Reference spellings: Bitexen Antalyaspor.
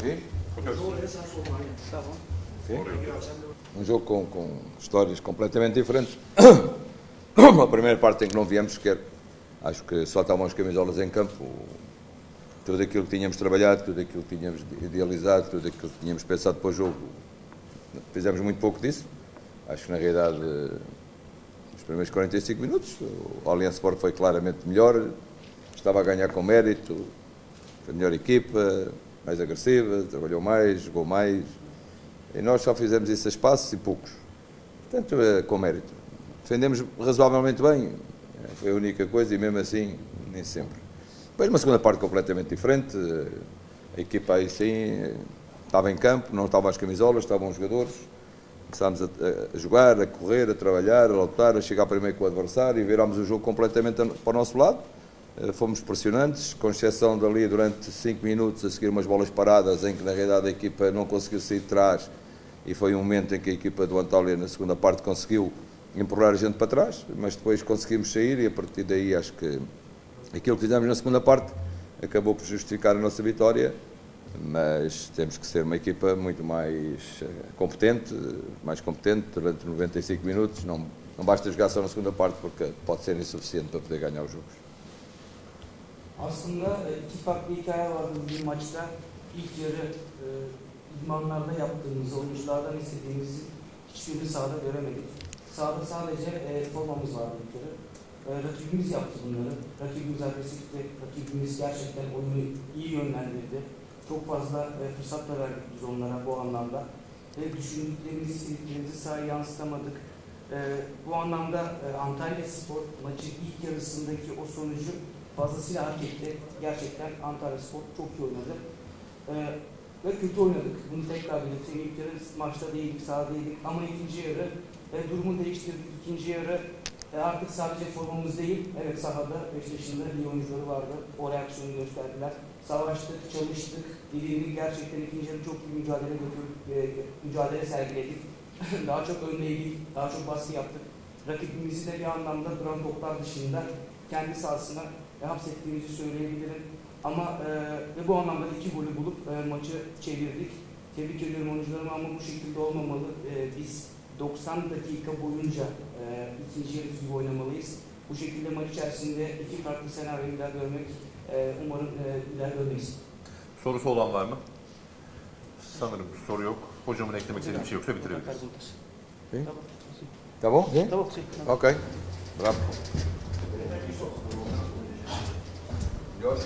Sim? Sim? Um jogo com histórias completamente diferentes. A primeira parte em que não viemos sequer. Acho que só estavam as camisolas em campo. Tudo aquilo que tínhamos trabalhado, tudo aquilo que tínhamos idealizado, tudo aquilo que tínhamos pensado para o jogo, fizemos muito pouco disso. Acho que, na realidade, nos primeiros 45 minutos, o Antalyaspor foi claramente melhor, estava a ganhar com mérito, foi a melhor equipa, mais agressiva, trabalhou mais, jogou mais. E nós só fizemos isso a espaços e poucos. Portanto, com mérito. Defendemos razoavelmente bem, foi a única coisa, e mesmo assim, nem sempre. Depois, uma segunda parte completamente diferente. A equipa aí sim estava em campo, não estavam as camisolas, estavam os jogadores. Começámos a jogar, a correr, a trabalhar, a lutar, a chegar primeiro com o adversário e virámos o jogo completamente para o nosso lado. Fomos pressionantes, com exceção dali durante 5 minutos a seguir umas bolas paradas em que na realidade a equipa não conseguiu sair de trás e foi um momento em que a equipa do Antalya na segunda parte conseguiu empurrar a gente para trás, mas depois conseguimos sair e a partir daí acho que aquilo que fizemos na segunda parte acabou por justificar a nossa vitória. Mas temos que ser uma equipa muito mais competente durante 95 minutos. Não basta jogar só na segunda parte porque pode ser insuficiente para poder ganhar os jogos. Aslında iki farklı hikaye vardı bir maçta. İlk yarı idmanlarda yaptığımız oyunculardan istediğimizi hiçbirini sahada göremedik. Sahada sadece formamız vardı ilk yarı. Rakibimiz yaptı bunları. Rakibimiz agresifti. Rakibimiz gerçekten oyunu iyi yönlendirdi. Çok fazla fırsat da verdik biz onlara bu anlamda. Düşündüklerimizi, istediklerimizi sahaya yansıtamadık. Bu anlamda Antalyaspor maçı ilk yarısındaki o sonucu fazlasıyla hak etti. Gerçekten Antalyaspor çok iyi oynadı. Ve kötü oynadık. Bunu tekrar belirteyim. İlk yarı maçta değildik, sahada değildik. Ama ikinci yarı durumu değiştirdik. İkinci yarı artık sadece formamız değil, evet sahada 5 yaşında iyi oyuncuları vardı. O reaksiyonu gösterdiler. Savaştık, çalıştık. Dediğimiz gerçekten ikinci yarı çok iyi mücadele sergiledik. Daha çok önleydik, daha çok baskı yaptık. Rakibimizi de bir anlamda duran toplar dışında kendi sahasına hapsettiğimizi söyleyebilirim. Ama ve bu anlamda 2 golü bulup maçı çevirdik. Tebrik ediyorum oyuncularımı ama bu şekilde olmamalı. Biz 90 dakika boyunca ikinci yarı gibi oynamalıyız. Bu şekilde maç içerisinde iki farklı senaryoyu bir daha görmek, umarım bir daha görmeyiz. Sorusu olan var mı? Sanırım soru yok. Hocamın eklemek istediği bir şey yoksa bitirebiliriz. Tamam. Tamam. Okay. Bravo. Yok.